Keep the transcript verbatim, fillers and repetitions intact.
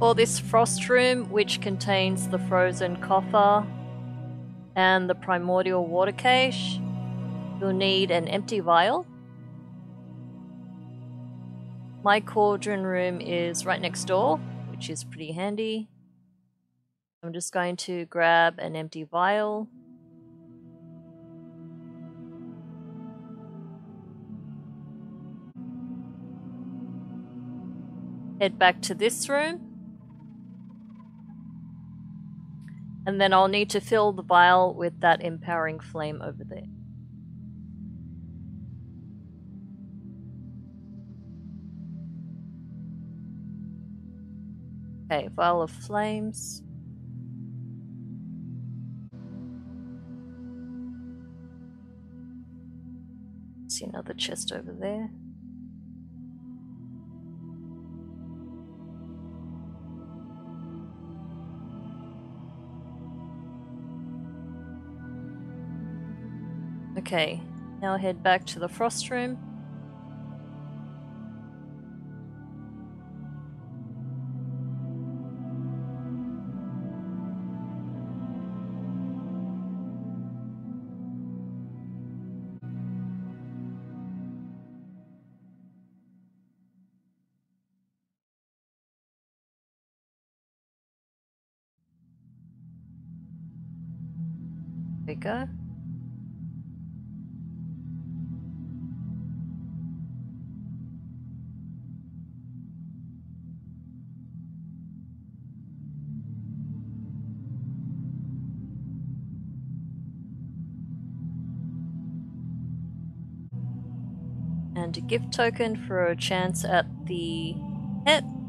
for this frost room, which contains the Frozen Coffer and the Primordial Water Cache, you'll need an empty vial. My cauldron room is right next door, which is pretty handy. I'm just going to grab an empty vial. Head back to this room. And then I'll need to fill the vial with that empowering flame over there. Okay, vial of flames. See another chest over there. Okay, now head back to the frost room. There we go. And a gift token for a chance at the pet.